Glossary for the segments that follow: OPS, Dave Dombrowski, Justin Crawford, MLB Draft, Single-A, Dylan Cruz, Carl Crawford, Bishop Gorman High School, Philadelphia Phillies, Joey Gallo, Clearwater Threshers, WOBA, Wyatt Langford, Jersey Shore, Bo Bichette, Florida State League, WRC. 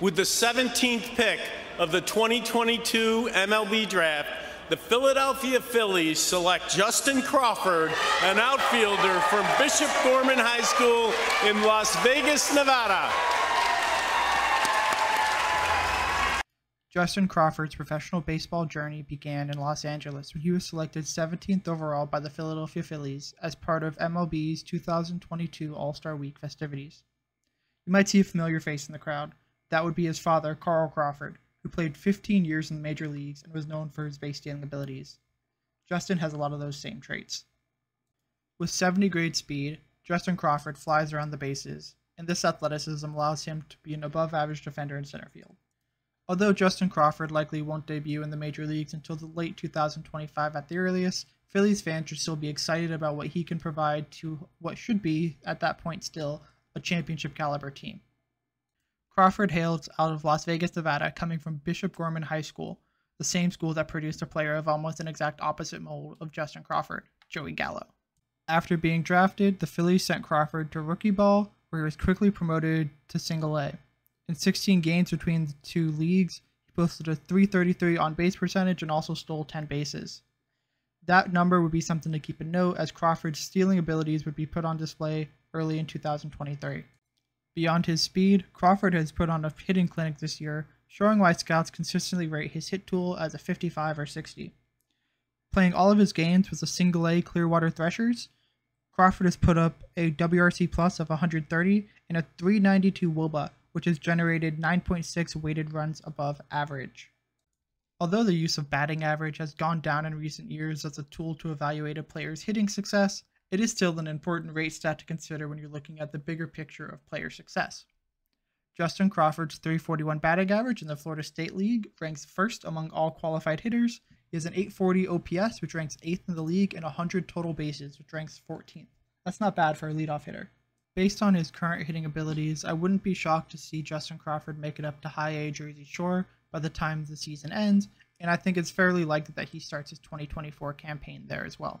With the 17th pick of the 2022 MLB Draft, the Philadelphia Phillies select Justin Crawford, an outfielder from Bishop Gorman High School in Las Vegas, Nevada. Justin Crawford's professional baseball journey began in Los Angeles when he was selected 17th overall by the Philadelphia Phillies as part of MLB's 2022 All-Star Week festivities. You might see a familiar face in the crowd. That would be his father, Carl Crawford, who played 15 years in the major leagues and was known for his base-stealing abilities. Justin has a lot of those same traits. With 70-grade speed, Justin Crawford flies around the bases, and this athleticism allows him to be an above-average defender in center field. Although Justin Crawford likely won't debut in the major leagues until the late 2025 at the earliest, Phillies fans should still be excited about what he can provide to what should be, at that point still, a championship-caliber team. Crawford hails out of Las Vegas, Nevada, coming from Bishop Gorman High School, the same school that produced a player of almost an exact opposite mold of Justin Crawford, Joey Gallo. After being drafted, the Phillies sent Crawford to rookie ball, where he was quickly promoted to Single-A. In 16 games between the two leagues, he posted a .333 on-base percentage and also stole 10 bases. That number would be something to keep a note, as Crawford's stealing abilities would be put on display early in 2023. Beyond his speed, Crawford has put on a hitting clinic this year, showing why scouts consistently rate his hit tool as a 55 or 60. Playing all of his games with the Single-A Clearwater Threshers, Crawford has put up a WRC plus of 130 and a 392 WOBA, which has generated 9.6 weighted runs above average. Although the use of batting average has gone down in recent years as a tool to evaluate a player's hitting success, it is still an important rate stat to consider when you're looking at the bigger picture of player success. Justin Crawford's .341 batting average in the Florida State League ranks first among all qualified hitters. He has an .840 OPS, which ranks 8th in the league, and 100 total bases, which ranks 14th. That's not bad for a leadoff hitter. Based on his current hitting abilities, I wouldn't be shocked to see Justin Crawford make it up to High-A Jersey Shore by the time the season ends, and I think it's fairly likely that he starts his 2024 campaign there as well.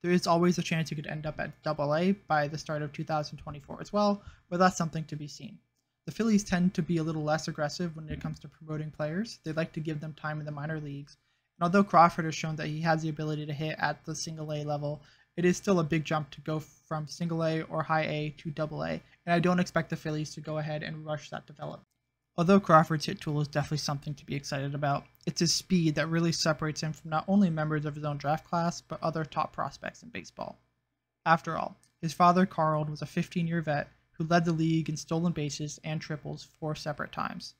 There is always a chance he could end up at Double-A by the start of 2024 as well, but that's something to be seen. The Phillies tend to be a little less aggressive when it comes to promoting players. They like to give them time in the minor leagues, and although Crawford has shown that he has the ability to hit at the Single-A level, it is still a big jump to go from Single-A or High-A to Double-A, and I don't expect the Phillies to go ahead and rush that development. Although Crawford's hit tool is definitely something to be excited about, it's his speed that really separates him from not only members of his own draft class, but other top prospects in baseball. After all, his father, Carl, was a 15-year vet who led the league in stolen bases and triples 4 separate times.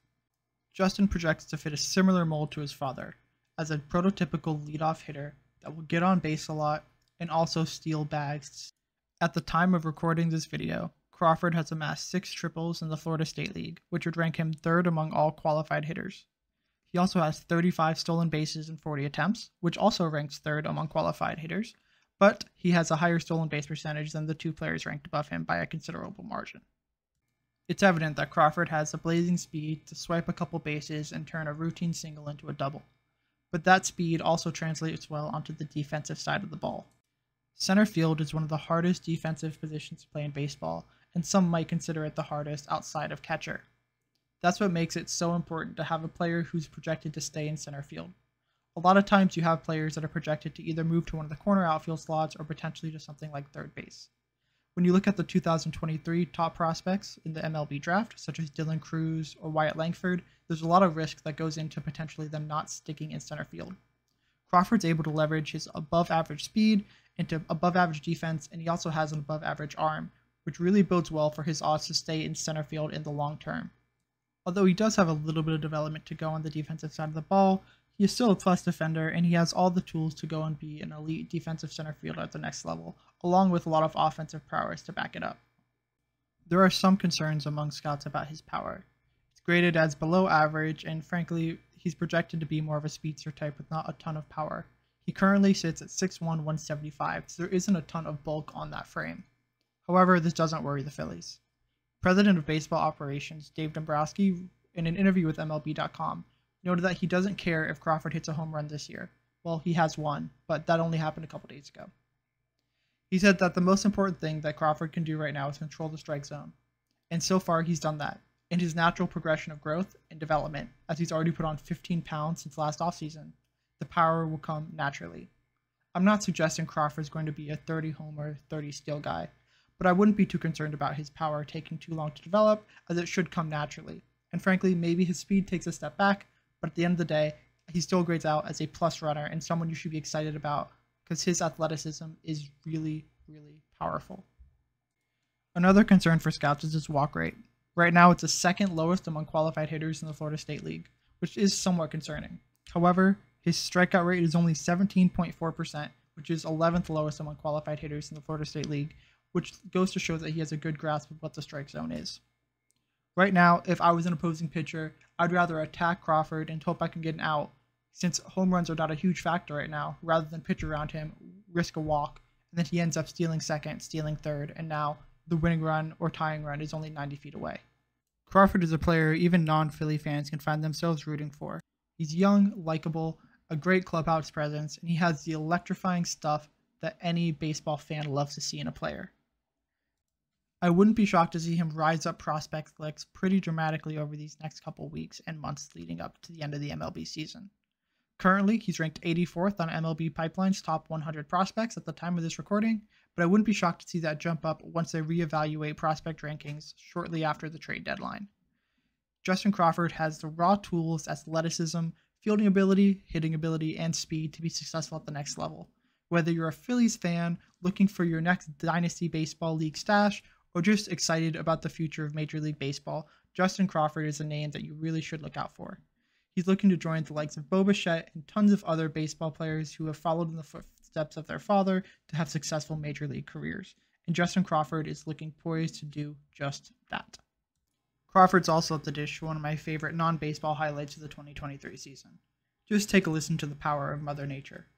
Justin projects to fit a similar mold to his father, as a prototypical leadoff hitter that will get on base a lot and also steal bags. At the time of recording this video, Crawford has amassed 6 triples in the Florida State League, which would rank him 3rd among all qualified hitters. He also has 35 stolen bases in 40 attempts, which also ranks 3rd among qualified hitters, but he has a higher stolen base percentage than the 2 players ranked above him by a considerable margin. It's evident that Crawford has the blazing speed to swipe a couple bases and turn a routine single into a double, but that speed also translates well onto the defensive side of the ball. Center field is one of the hardest defensive positions to play in baseball, and some might consider it the hardest outside of catcher. That's what makes it so important to have a player who's projected to stay in center field. A lot of times you have players that are projected to either move to one of the corner outfield slots or potentially to something like third base. When you look at the 2023 top prospects in the MLB draft, such as Dylan Cruz or Wyatt Langford, there's a lot of risk that goes into potentially them not sticking in center field. Crawford's able to leverage his above-average speed into above-average defense, and he also has an above-average arm, which really bodes well for his odds to stay in center field in the long term. Although he does have a little bit of development to go on the defensive side of the ball, he is still a plus defender, and he has all the tools to go and be an elite defensive center fielder at the next level, along with a lot of offensive prowess to back it up. There are some concerns among scouts about his power. It's graded as below average, and frankly, he's projected to be more of a speedster type with not a ton of power. He currently sits at 6'1", 175, so there isn't a ton of bulk on that frame. However, this doesn't worry the Phillies. President of Baseball Operations, Dave Dombrowski, in an interview with MLB.com, noted that he doesn't care if Crawford hits a home run this year. Well, he has one, but that only happened a couple days ago. He said that the most important thing that Crawford can do right now is control the strike zone, and so far he's done that. and his natural progression of growth and development, as he's already put on 15 pounds since last offseason. The power will come naturally. I'm not suggesting Crawford's going to be a 30-homer, 30-steal guy, but I wouldn't be too concerned about his power taking too long to develop, as it should come naturally. And frankly, maybe his speed takes a step back, but at the end of the day, he still grades out as a plus runner and someone you should be excited about, because his athleticism is really, really powerful. Another concern for scouts is his walk rate. Right now, it's the second lowest among qualified hitters in the Florida State League, which is somewhat concerning. However, his strikeout rate is only 17.4%, which is 11th lowest among qualified hitters in the Florida State League, which goes to show that he has a good grasp of what the strike zone is. Right now, if I was an opposing pitcher, I'd rather attack Crawford and hope I can get an out, since home runs are not a huge factor right now, rather than pitch around him, risk a walk, and then he ends up stealing second, stealing third, and now the winning run or tying run is only 90 feet away. Crawford is a player even non-Philly fans can find themselves rooting for. He's young, likable, a great clubhouse presence, and he has the electrifying stuff that any baseball fan loves to see in a player. I wouldn't be shocked to see him rise up prospect lists pretty dramatically over these next couple weeks and months leading up to the end of the MLB season. Currently, he's ranked 84th on MLB Pipeline's top 100 prospects at the time of this recording, but I wouldn't be shocked to see that jump up once they reevaluate prospect rankings shortly after the trade deadline. Justin Crawford has the raw tools, athleticism, fielding ability, hitting ability, and speed to be successful at the next level. Whether you're a Phillies fan looking for your next Dynasty Baseball League stash, or just excited about the future of Major League Baseball, Justin Crawford is a name that you really should look out for. He's looking to join the likes of Bo Bichette and tons of other baseball players who have followed in the footsteps of their father to have successful Major League careers, and Justin Crawford is looking poised to do just that. Crawford's also at the dish for one of my favorite non-baseball highlights of the 2023 season. Just take a listen to the power of Mother Nature.